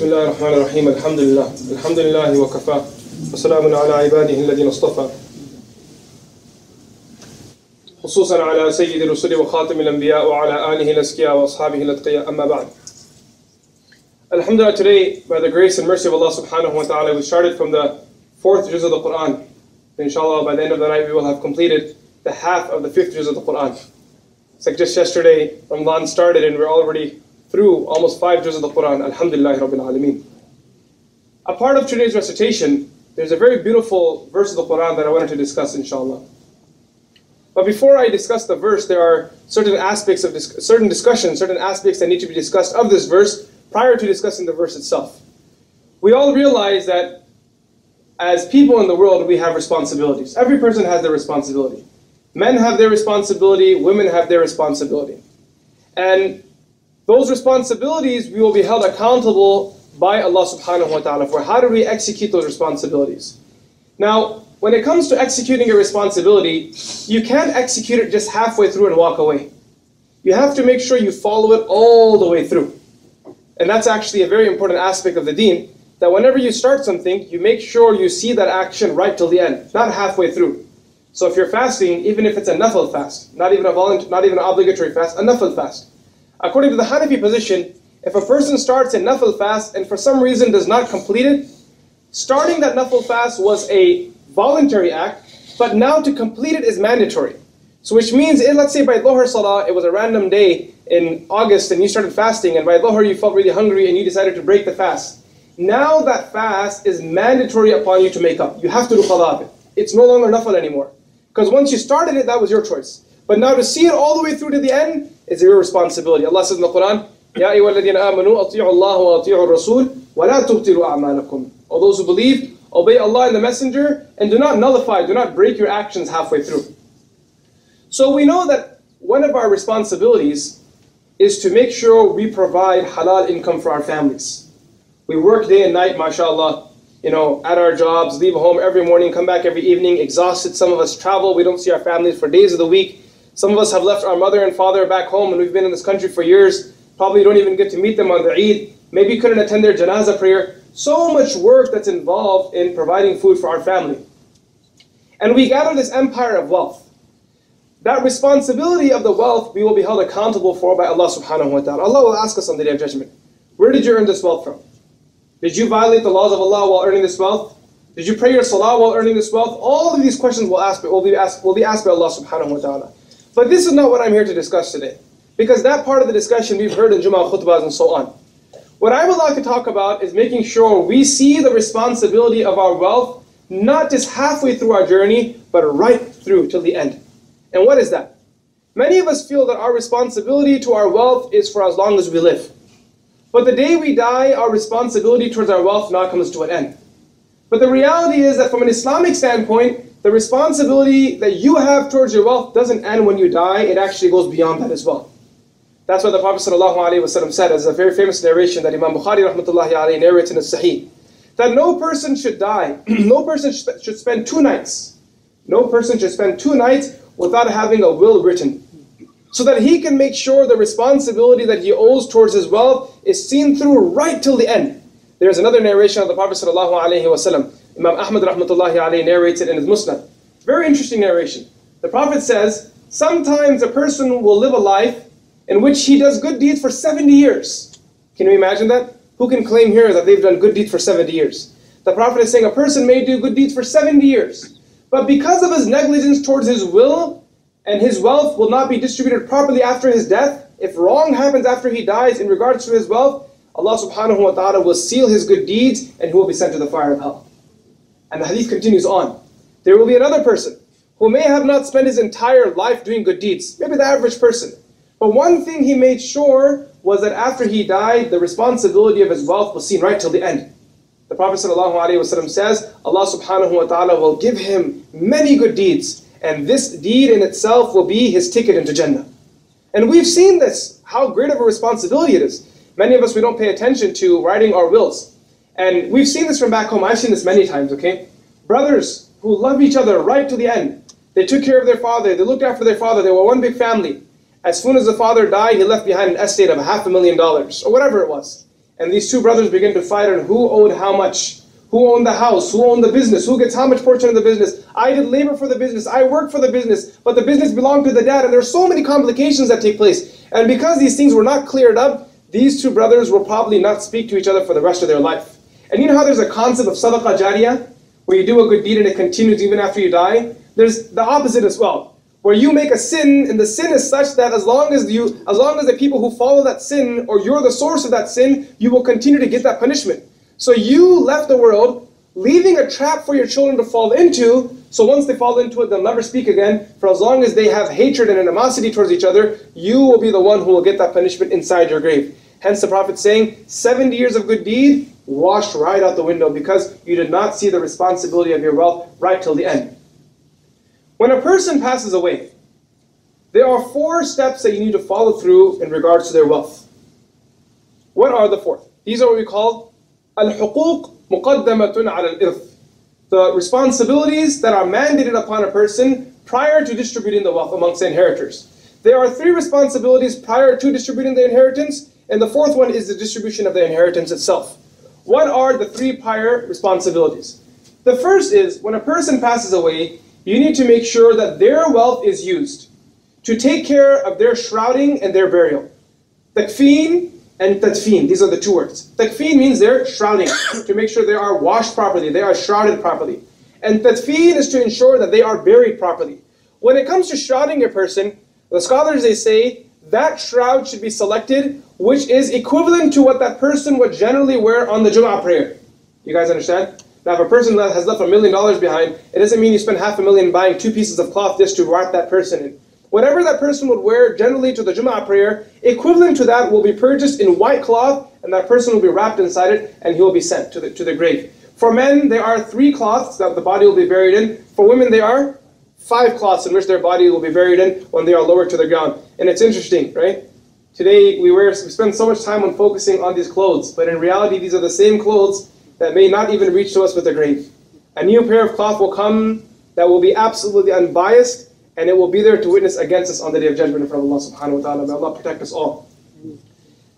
Bismillah ar-Rahman ar-Rahim, Alhamdulillah, Alhamdulillahi wa kafa, As-salamu ala ibadihi allatheena as-tafa. خصوصا على سيد الرسل وخاتم الأنبياء وعلى آله الأزكياء وأصحابه الأتقياء أما بعد. Alhamdulillah, today, by the grace and mercy of Allah subhanahu wa ta'ala, we started from the fourth juz of the Qur'an. Inshallah, by the end of the night, we will have completed the half of the fifth juz of the Qur'an. It's like just yesterday, Ramadan started and we're already through almost five juz of the Qur'an. Alhamdulillahi rabbil alameen. A part of today's recitation, there's a very beautiful verse of the Qur'an that I wanted to discuss, inshallah. But before I discuss the verse, there are certain aspects of certain aspects that need to be discussed of this verse prior to discussing the verse itself. We all realize that as people in the world, we have responsibilities. Every person has their responsibility. Men have their responsibility, women have their responsibility. And those responsibilities, we will be held accountable by Allah subhanahu wa ta'ala for how do we execute those responsibilities. Now, when it comes to executing a responsibility, you can't execute it just halfway through and walk away. You have to make sure you follow it all the way through. And that's actually a very important aspect of the deen, that whenever you start something, you make sure you see that action right till the end, not halfway through. So if you're fasting, even if it's a nafil fast, not even an obligatory fast, a nafil fast. According to the Hanafi position, if a person starts a nafil fast and for some reason does not complete it, starting that nafil fast was a voluntary act, but now to complete it is mandatory. So which means, let's say by Lohar Salah, it was a random day in August and you started fasting, and by Lohar you felt really hungry and you decided to break the fast. Now that fast is mandatory upon you to make up. You have to do qada of it. It's no longer nafil anymore. Because once you started it, that was your choice. But now to see it all the way through to the end is your responsibility. Allah says in the Quran, Ya ayyuhalladhina amanu ati'u Allah wa ati'u Rasul wa la tubtilu a'malakum. All those who believe, obey Allah and the Messenger, and do not nullify, do not break your actions halfway through. So we know that one of our responsibilities is to make sure we provide halal income for our families. We work day and night, mashallah, at our jobs, leave home every morning, come back every evening, exhausted. Some of us travel, we don't see our families for days of the week. Some of us have left our mother and father back home, and we've been in this country for years, probably don't even get to meet them on the Eid, maybe couldn't attend their janazah prayer. So much work that's involved in providing food for our family. And we gather this empire of wealth. That responsibility of the wealth we will be held accountable for by Allah subhanahu wa ta'ala. Allah will ask us on the Day of Judgment, where did you earn this wealth from? Did you violate the laws of Allah while earning this wealth? Did you pray your salah while earning this wealth? All of these questions will be asked by Allah subhanahu wa ta'ala. But this is not what I'm here to discuss today. Because that part of the discussion we've heard in Jum'ah khutbahs and so on. What I would like to talk about is making sure we see the responsibility of our wealth, not just halfway through our journey, but right through till the end. And what is that? Many of us feel that our responsibility to our wealth is for as long as we live. But the day we die, our responsibility towards our wealth now comes to an end. But the reality is that from an Islamic standpoint, the responsibility that you have towards your wealth doesn't end when you die, it actually goes beyond that as well. That's why the Prophet ﷺ said, as a very famous narration that Imam Bukhari, rahmatullahi alayhi, narrates in the Sahih, that no person should die, no person should spend 2 nights, no person should spend 2 nights without having a will written, so that he can make sure the responsibility that he owes towards his wealth is seen through right till the end. There's another narration of the Prophet ﷺ, Imam Ahmad, rahmatullahi alayhi, narrates it in his musnah. Very interesting narration. The Prophet says, sometimes a person will live a life in which he does good deeds for 70 years. Can you imagine that? Who can claim here that they've done good deeds for 70 years? The Prophet is saying a person may do good deeds for 70 years, but because of his negligence towards his will, and his wealth will not be distributed properly after his death, if wrong happens after he dies in regards to his wealth, Allah subhanahu wa ta'ala will seal his good deeds and he will be sent to the fire of hell. And the hadith continues on. There will be another person who may have not spent his entire life doing good deeds, maybe the average person. But one thing he made sure was that after he died, the responsibility of his wealth was seen right till the end. The Prophet ﷺ says, Allah subhanahu wa ta'ala will give him many good deeds, and this deed in itself will be his ticket into Jannah. And we've seen this, how great of a responsibility it is. Many of us, we don't pay attention to writing our wills. And we've seen this from back home. I've seen this many times, okay? Brothers who love each other right to the end. They took care of their father. They looked after their father. They were one big family. As soon as the father died, he left behind an estate of $500,000 or whatever it was. And these two brothers begin to fight on who owed how much, who owned the house, who owned the business, who gets how much portion of the business. I did labor for the business, I worked for the business, but the business belonged to the dad, and there are so many complications that take place. And because these things were not cleared up, these two brothers will probably not speak to each other for the rest of their life. And you know how there's a concept of sadaqa jariya, where you do a good deed and it continues even after you die? There's the opposite as well, where you make a sin, and the sin is such that as long as the people who follow that sin, or you're the source of that sin, you will continue to get that punishment. So you left the world, leaving a trap for your children to fall into, so once they fall into it, they'll never speak again. For as long as they have hatred and animosity towards each other, you will be the one who will get that punishment inside your grave. Hence the Prophet saying, 70 years of good deed, washed right out the window, because you did not see the responsibility of your wealth right till the end. When a person passes away, there are four steps that you need to follow through in regards to their wealth. What are the four? These are what we call al-huquq muqaddamatun al-irth. The responsibilities that are mandated upon a person prior to distributing the wealth amongst the inheritors. There are three responsibilities prior to distributing the inheritance, and the fourth one is the distribution of the inheritance itself. What are the three prior responsibilities? The first is, when a person passes away, you need to make sure that their wealth is used to take care of their shrouding and their burial. Takfin and tadfeen, these are the two words. Takfeen means they're shrouding, to make sure they are washed properly, they are shrouded properly. And tadfeen is to ensure that they are buried properly. When it comes to shrouding a person, the scholars, they say, that shroud should be selected, which is equivalent to what that person would generally wear on the Jum'ah prayer. You guys understand? Now, if a person has left $1 million behind, it doesn't mean you spend $500,000 buying two pieces of cloth just to wrap that person in. Whatever that person would wear generally to the Jum'ah prayer, equivalent to that will be purchased in white cloth, and that person will be wrapped inside it, and he will be sent to the grave. For men, there are three cloths that the body will be buried in. For women, there are five cloths in which their body will be buried in when they are lowered to the ground. And it's interesting, right? Today, we spend so much time on focusing on these clothes, but in reality, these are the same clothes that may not even reach to us with the grave. A new pair of cloth will come that will be absolutely unbiased, and it will be there to witness against us on the Day of Judgment in front of Allah subhanahu wa ta'ala. May Allah protect us all.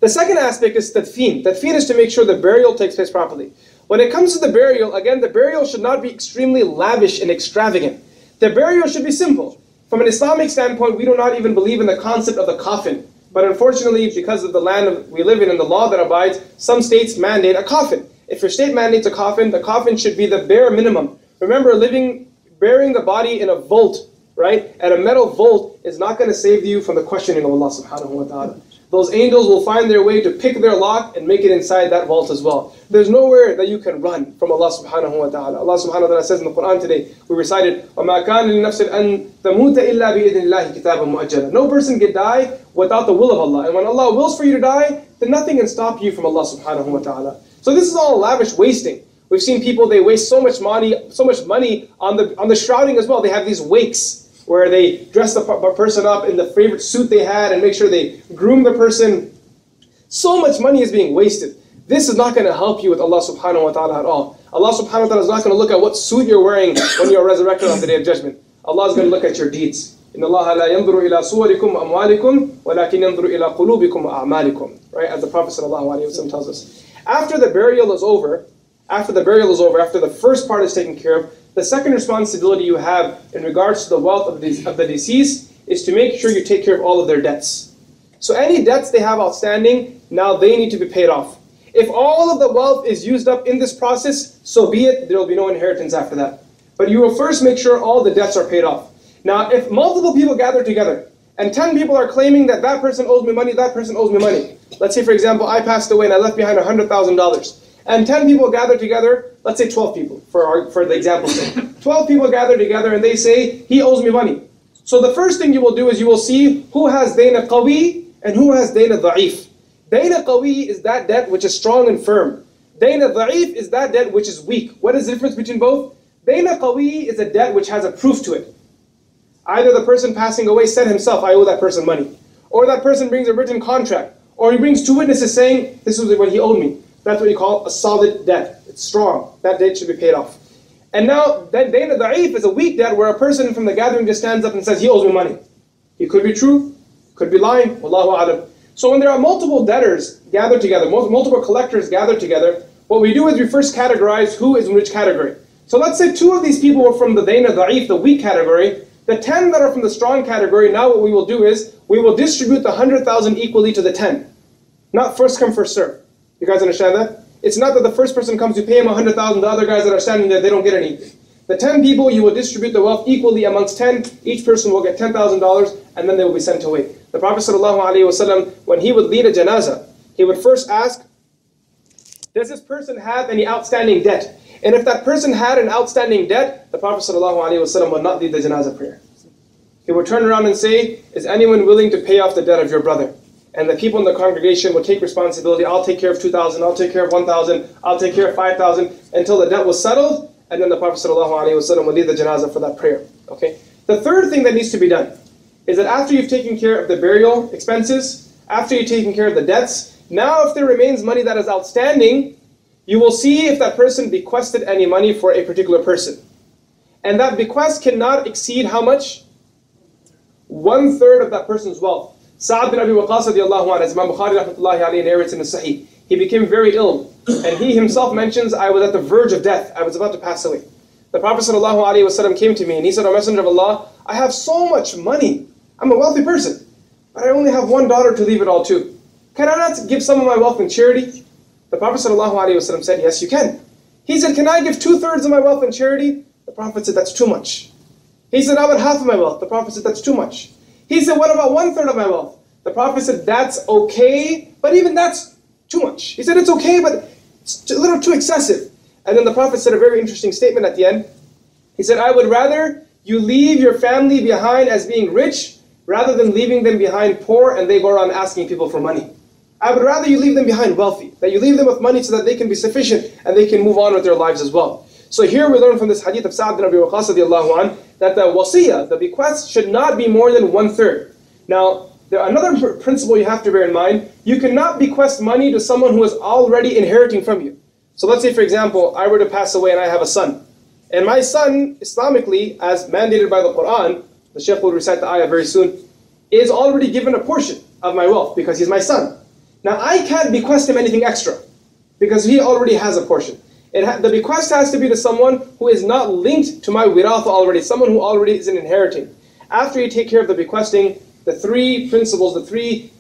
The second aspect is tadfeen. Tadfeen is to make sure the burial takes place properly. When it comes to the burial, again, the burial should not be extremely lavish and extravagant. The burial should be simple. From an Islamic standpoint, we do not even believe in the concept of the coffin. But unfortunately, because of the land we live in and the law that abides, some states mandate a coffin. If your state mandates a coffin, the coffin should be the bare minimum. Remember, burying the body in a vault, right, at a metal vault is not going to save you from the questioning of Allah subhanahu wa ta'ala. Those angels will find their way to pick their lock and make it inside that vault as well. There's nowhere that you can run from Allah subhanahu wa ta'ala. Allah subhanahu wa ta'ala says in the Quran today, we recited, وَمَا كَانَ لِلنَّفْسٍ أَن تَمُوتَ إِلَّا بِإِذْنِ اللَّهِ كِتَابًا مُؤَجَّلًا. No person can die without the will of Allah. And when Allah wills for you to die, then nothing can stop you from Allah subhanahu wa ta'ala. So this is all lavish wasting. We've seen people, they waste so much money on the shrouding as well. They have these wakes, where they dress the person up in the favorite suit they had and make sure they groom the person. So much money is being wasted. This is not going to help you with Allah subhanahu wa ta'ala at all. Allah subhanahu wa ta'ala is not going to look at what suit you're wearing when you're resurrected on the Day of Judgment. Allah is going to look at your deeds. Inna Allah la yanzuru ila suwarikum amwalikum, walakin yanzuru ila qulubikum a'malikum. Right, as the Prophet ﷺ tells us. After the burial is over, after the first part is taken care of, the second responsibility you have in regards to the wealth of the deceased is to make sure you take care of all of their debts. So any debts they have outstanding, now they need to be paid off. If all of the wealth is used up in this process, so be it, there will be no inheritance after that. But you will first make sure all the debts are paid off. Now, if multiple people gather together, and 10 people are claiming that that person owes me money, that person owes me money. Let's say, for example, I passed away and I left behind $100,000. And 10 people gather together, let's say 12 people, for the example's sake. 12 people gather together and they say, he owes me money. So the first thing you will do is you will see who has Daina Qawi and who has Daina Dhaif. Daina Qawi is that debt which is strong and firm. Daina Dhaif is that debt which is weak. What is the difference between both? Daina Qawi is a debt which has a proof to it. Either the person passing away said himself, I owe that person money. Or that person brings a written contract. Or he brings two witnesses saying, this is what he owed me. That's what you call a solid debt. It's strong. That debt should be paid off. And now, that Daina Dhaif is a weak debt where a person from the gathering just stands up and says, he owes me money. It could be true, could be lying, Wallahu a'lam. So when there are multiple debtors gathered together, multiple collectors gathered together, what we do is we first categorize who is in which category. So let's say two of these people were from the Daina Dhaif, the weak category. The 10 that are from the strong category, now what we will do is we will distribute the 100,000 equally to the 10. Not first come, first serve. You guys understand that? It's not that the first person comes, you pay him 100,000, the other guys that are standing there, they don't get anything. The 10 people, you will distribute the wealth equally amongst 10. Each person will get $10,000 and then they will be sent away. The Prophet ﷺ, when he would lead a janazah, he would first ask, does this person have any outstanding debt? And if that person had an outstanding debt, the Prophet ﷺ would not lead the janazah prayer. He would turn around and say, is anyone willing to pay off the debt of your brother? And the people in the congregation would take responsibility. I'll take care of 2,000, I'll take care of 1,000, I'll take care of 5,000, until the debt was settled. And then the Prophet ﷺ would lead the janazah for that prayer. Okay. The third thing that needs to be done is that after you've taken care of the burial expenses, after you've taken care of the debts, now if there remains money that is outstanding, you will see if that person bequested any money for a particular person. And that bequest cannot exceed how much? 1/3 of that person's wealth. Saad bin Abi Waqqas, as Imam Bukhari, rahmatullahi alayhi, narrates in the Sahih, he became very ill. And he himself mentions, I was at the verge of death. I was about to pass away. The Prophet ﷺ came to me and he said, O Messenger of Allah, I have so much money. I'm a wealthy person. But I only have one daughter to leave it all to. Can I not give some of my wealth in charity? The Prophet ﷺ said, yes, you can. He said, can I give 2/3 of my wealth in charity? The Prophet said, that's too much. He said, I want half of my wealth. The Prophet said, that's too much. He said, what about 1/3 of my wealth? The Prophet said, that's okay, but even that's too much. He said, it's okay, but it's a little too excessive. And then the Prophet said a very interesting statement at the end. He said, I would rather you leave your family behind as being rich, rather than leaving them behind poor and they go around asking people for money. I would rather you leave them behind wealthy, that you leave them with money so that they can be sufficient and they can move on with their lives as well. So here we learn from this hadith of Sa'd bin Abi Waqqas that the wasiyah, the bequest, should not be more than 1/3. Now, another principle you have to bear in mind, you cannot bequest money to someone who is already inheriting from you. So let's say, for example, I were to pass away and I have a son. And my son, Islamically, as mandated by the Quran, the Shaykh will recite the ayah very soon, is already given a portion of my wealth because he's my son. Now, I can't bequest him anything extra because he already has a portion. The bequest has to be to someone who is not linked to my mirath already, someone who already isn't inheriting. After you take care of the bequesting, the three principles, the three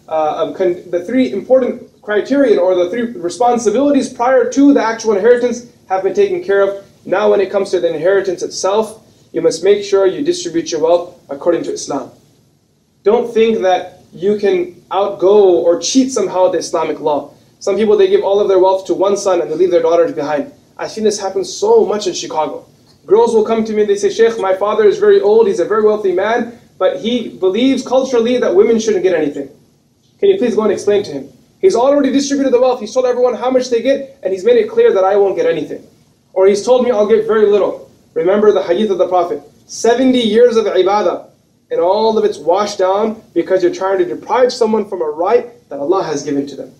important criterion or the three responsibilities prior to the actual inheritance have been taken care of. Now, when it comes to the inheritance itself, you must make sure you distribute your wealth according to Islam. Don't think that you can outgo or cheat somehow the Islamic law. Some people, they give all of their wealth to one son and they leave their daughters behind. I've seen this happen so much in Chicago. Girls will come to me and they say, Shaykh, my father is very old, he's a very wealthy man, but he believes culturally that women shouldn't get anything. Can you please go and explain to him? He's already distributed the wealth, he's told everyone how much they get, and he's made it clear that I won't get anything. Or he's told me I'll get very little. Remember the hadith of the Prophet, 70 years of ibadah, and all of it's washed down because you're trying to deprive someone from a right that Allah has given to them.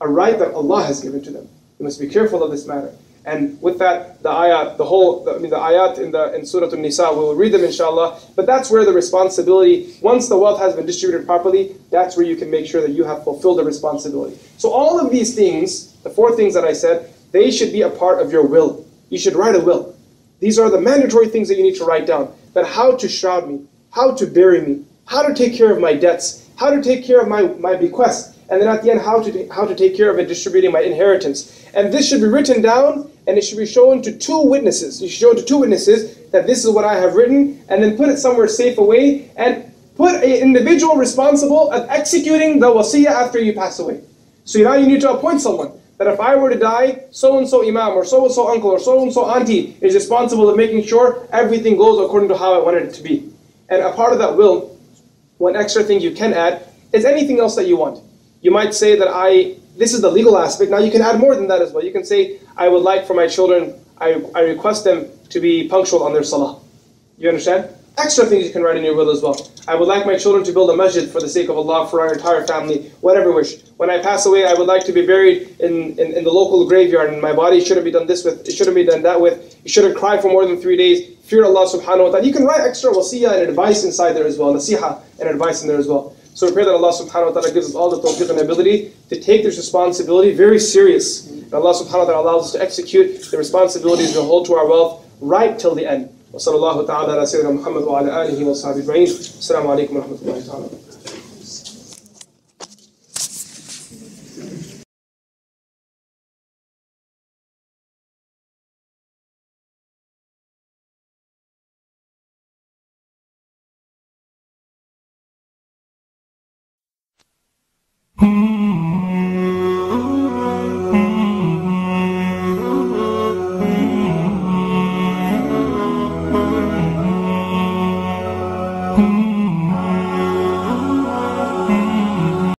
A right that Allah has given to them. You must be careful of this matter. And with that, the ayat, the ayat in Surah An-Nisa, we will read them inshallah. But that's where the responsibility, once the wealth has been distributed properly, that's where you can make sure that you have fulfilled the responsibility. So all of these things, the four things that I said, they should be a part of your will. You should write a will. These are the mandatory things that you need to write down. That how to shroud me, how to bury me, how to take care of my debts, how to take care of my bequest, and then at the end, how to take care of and distributing my inheritance. And this should be written down, and it should be shown to two witnesses. You should show it to two witnesses that this is what I have written, and then put it somewhere safe away, and put an individual responsible of executing the wasiyah after you pass away. So now you need to appoint someone, that if I were to die, so-and-so imam, or so-and-so uncle, or so-and-so auntie is responsible of making sure everything goes according to how I wanted it to be. And a part of that will, one extra thing you can add, is anything else that you want. You might say that this is the legal aspect. Now you can add more than that as well. You can say, I would like for my children, I request them to be punctual on their salah. You understand? Extra things you can write in your will as well. I would like my children to build a masjid for the sake of Allah, for our entire family, whatever wish. When I pass away, I would like to be buried in the local graveyard, and my body shouldn't be done this with, it shouldn't be done that with, you shouldn't cry for more than 3 days, fear Allah subhanahu wa ta'ala. You can write extra wasiyah and advice inside there as well, nasiha and advice in there as well. So we pray that Allah subhanahu wa ta'ala gives us all the tawfiq and ability to take this responsibility very serious. And Allah subhanahu wa ta'ala allows us to execute the responsibilities we hold to our wealth right till the end. Wa sallallahu ta'ala ala sayyidina Muhammad wa ala alihi wa sahbihi ajma'in. Assalamu alaikum wa rahmatullahi ta'ala.